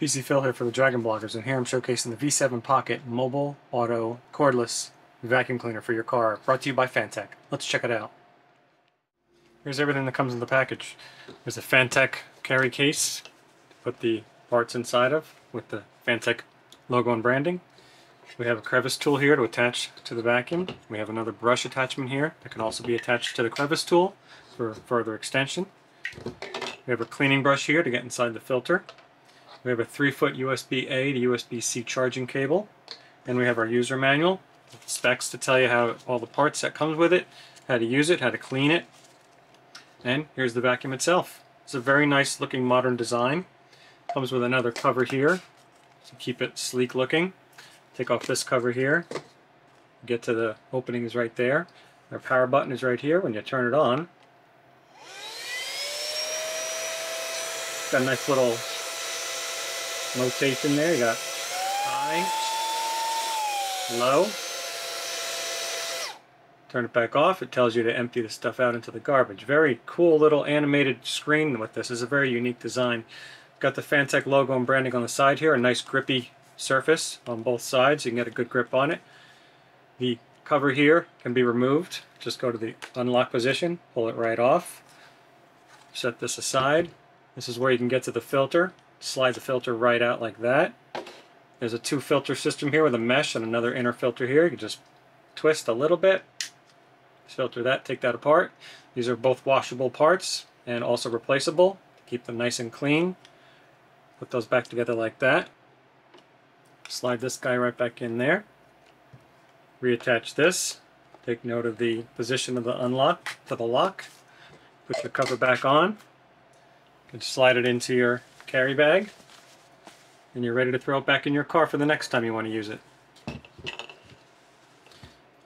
PC Phil here for the Dragon Bloggers, and here I'm showcasing the V7 Pocket Mobile Auto Cordless Vacuum Cleaner for your car, brought to you by Fanttik. Let's check it out. Here's everything that comes in the package. There's a Fanttik carry case to put the parts inside of with the Fanttik logo and branding. We have a crevice tool here to attach to the vacuum. We have another brush attachment here that can also be attached to the crevice tool for further extension. We have a cleaning brush here to get inside the filter. We have a 3-foot USB-A to USB-C charging cable, and we have our user manual, specs to tell you how all the parts that comes with it, how to use it, how to clean it, and here's the vacuum itself. It's a very nice looking modern design. Comes with another cover here to keep it sleek looking. Take off this cover here, get to the opening is right there. Our power button is right here when you turn it on. Got a nice little rotation there. You got high, low. Turn it back off. It tells you to empty the stuff out into the garbage. Very cool little animated screen with this. It's a very unique design. Got the Fanttik logo and branding on the side here. A nice grippy surface on both sides. You can get a good grip on it. The cover here can be removed. Just go to the unlock position. Pull it right off. Set this aside. This is where you can get to the filter. Slide the filter right out like that. There's a 2-filter system here with a mesh and another inner filter here. You can just twist a little bit, filter that, take that apart. These are both washable parts and also replaceable. Keep them nice and clean. Put those back together like that. Slide this guy right back in there. Reattach this. Take note of the position of the unlock to the lock. Put the cover back on. You can slide it into your carry bag, and you're ready to throw it back in your car for the next time you want to use it.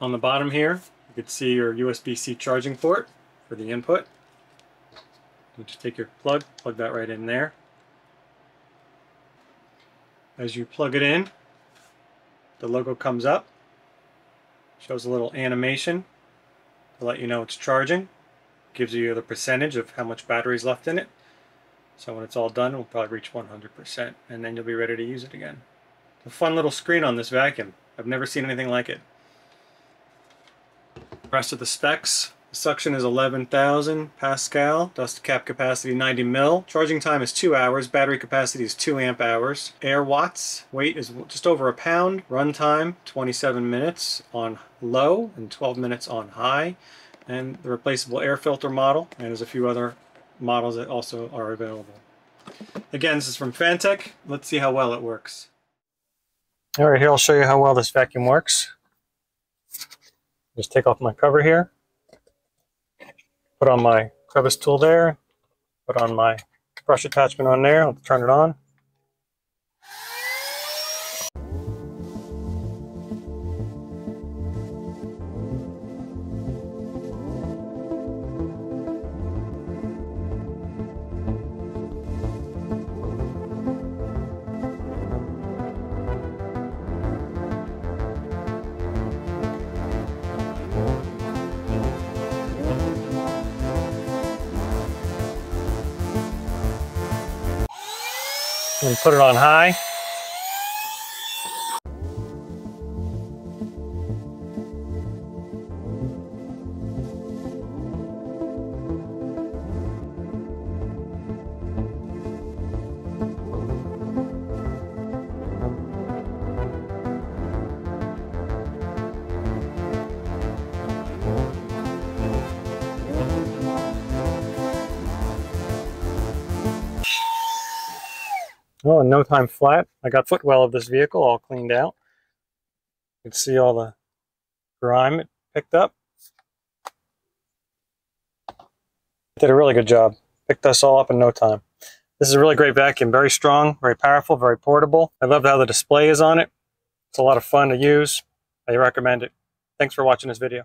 On the bottom here, you can see your USB-C charging port for the input. You just take your plug, plug that right in there. As you plug it in, the logo comes up, shows a little animation to let you know it's charging, gives you the percentage of how much battery is left in it. So when it's all done, we'll probably reach 100%, and then you'll be ready to use it again. A fun little screen on this vacuum. I've never seen anything like it. The rest of the specs. The suction is 11,000 Pascal. Dust cap capacity 90 mil. Charging time is 2 hours. Battery capacity is 2 amp hours. Air watts. Weight is just over a pound. Run time 27 minutes on low and 12 minutes on high. And the replaceable air filter model. And there's a few other models that also are available. Again, this is from Fanttik. Let's see how well it works. All right, here I'll show you how well this vacuum works. Just take off my cover here, put on my crevice tool there, put on my brush attachment on there, I'll turn it on. And put it on high. Well, in no time flat, I got footwell of this vehicle all cleaned out. You can see all the grime it picked up. It did a really good job. Picked us all up in no time. This is a really great vacuum. Very strong, very powerful, very portable. I love how the display is on it. It's a lot of fun to use. I recommend it. Thanks for watching this video.